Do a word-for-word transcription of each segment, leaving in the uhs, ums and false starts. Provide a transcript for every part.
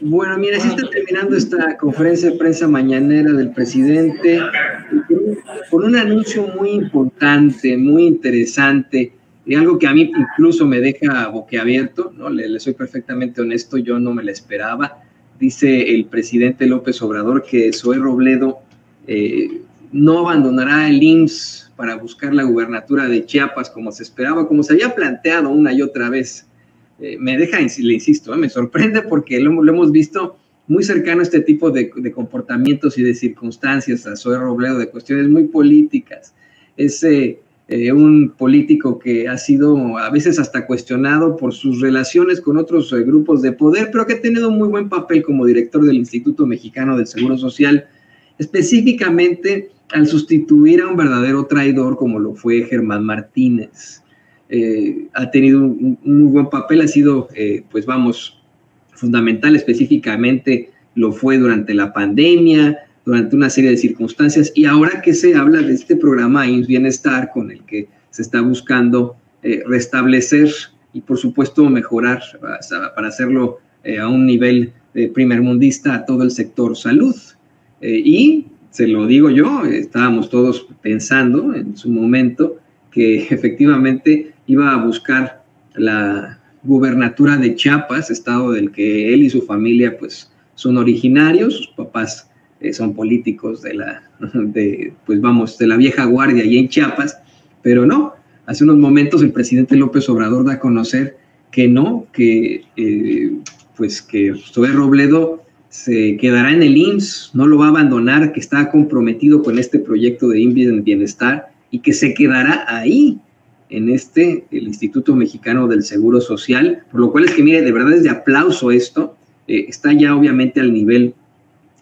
Bueno, mira, se está terminando esta conferencia de prensa mañanera del presidente con un anuncio muy importante, muy interesante, y algo que a mí incluso me deja boquiabierto, ¿no? Le, le soy perfectamente honesto, yo no me la esperaba. Dice el presidente López Obrador que Zoé Robledo eh, no abandonará el I M S S para buscar la gubernatura de Chiapas como se esperaba, como se había planteado una y otra vez. Eh, me deja, le insisto, eh, me sorprende porque lo, lo hemos visto muy cercano a este tipo de, de comportamientos y de circunstancias a Zoé Robledo, de cuestiones muy políticas. Es eh, eh, un político que ha sido a veces hasta cuestionado por sus relaciones con otros eh, grupos de poder, pero que ha tenido un muy buen papel como director del Instituto Mexicano del Seguro Social, específicamente al sustituir a un verdadero traidor como lo fue Germán Martínez. Eh, ha tenido un, un muy buen papel, ha sido, eh, pues vamos, fundamental, específicamente lo fue durante la pandemia, durante una serie de circunstancias, y ahora que se habla de este programa I M S S Bienestar con el que se está buscando eh, restablecer y por supuesto mejorar para hacerlo eh, a un nivel eh, primermundista a todo el sector salud. Eh, y se lo digo yo, estábamos todos pensando en su momento que efectivamente iba a buscar la gubernatura de Chiapas, estado del que él y su familia pues son originarios. Sus papás eh, son políticos de la, de, pues vamos, de la vieja guardia allí en Chiapas, pero no, hace unos momentos el presidente López Obrador da a conocer que no, que eh, pues que Zoé Robledo se quedará en el I M S S, no lo va a abandonar, que está comprometido con este proyecto de I M S S Bienestar y que se quedará ahí, en este, el Instituto Mexicano del Seguro Social, por lo cual es que, mire, de verdad es de aplauso esto, eh, está ya obviamente al nivel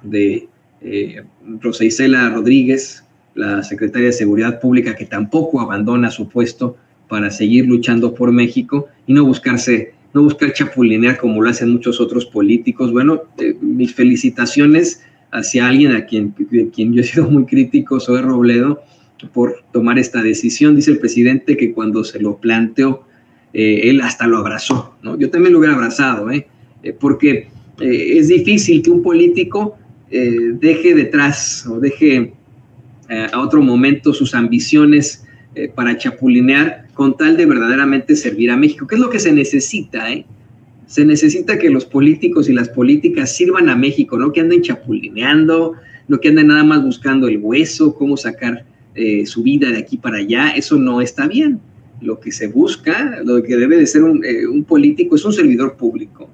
de eh, Rosa Isela Rodríguez, la secretaria de Seguridad Pública, que tampoco abandona su puesto para seguir luchando por México y no buscarse, no buscar chapulinear como lo hacen muchos otros políticos. Bueno, eh, mis felicitaciones hacia alguien a quien, de quien yo he sido muy crítico, Zoé Robledo, por tomar esta decisión. Dice el presidente que cuando se lo planteó, eh, él hasta lo abrazó, ¿no? Yo también lo hubiera abrazado, ¿eh? Eh, porque eh, es difícil que un político eh, deje detrás o deje eh, a otro momento sus ambiciones eh, para chapulinear con tal de verdaderamente servir a México. ¿Qué es lo que se necesita, eh? Se necesita que los políticos y las políticas sirvan a México, no que anden chapulineando, no que anden nada más buscando el hueso, cómo sacar Eh, su vida de aquí para allá. Eso no está bien. Lo que se busca, lo que debe de ser un, eh, un político, es un servidor público,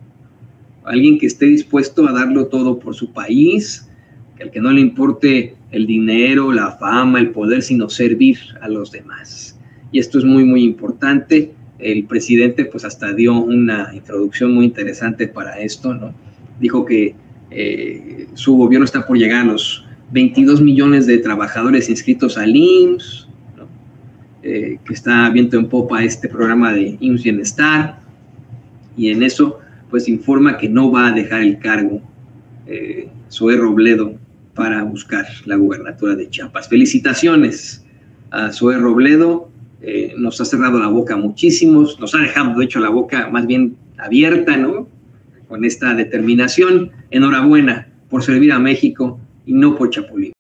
alguien que esté dispuesto a darlo todo por su país, que al que no le importe el dinero, la fama, el poder, sino servir a los demás. Y esto es muy, muy importante. El presidente pues hasta dio una introducción muy interesante para esto, ¿no? Dijo que eh, su gobierno está por llegar a los veintidós millones de trabajadores inscritos al I M S S, ¿no? eh, que está viento en popa este programa de I M S S Bienestar, y en eso pues informa que no va a dejar el cargo eh, Zoé Robledo para buscar la gubernatura de Chiapas. Felicitaciones a Zoé Robledo, eh, nos ha cerrado la boca a muchísimos, nos ha dejado de hecho la boca más bien abierta, ¿no? Con esta determinación, enhorabuena por servir a México y no por chapulín.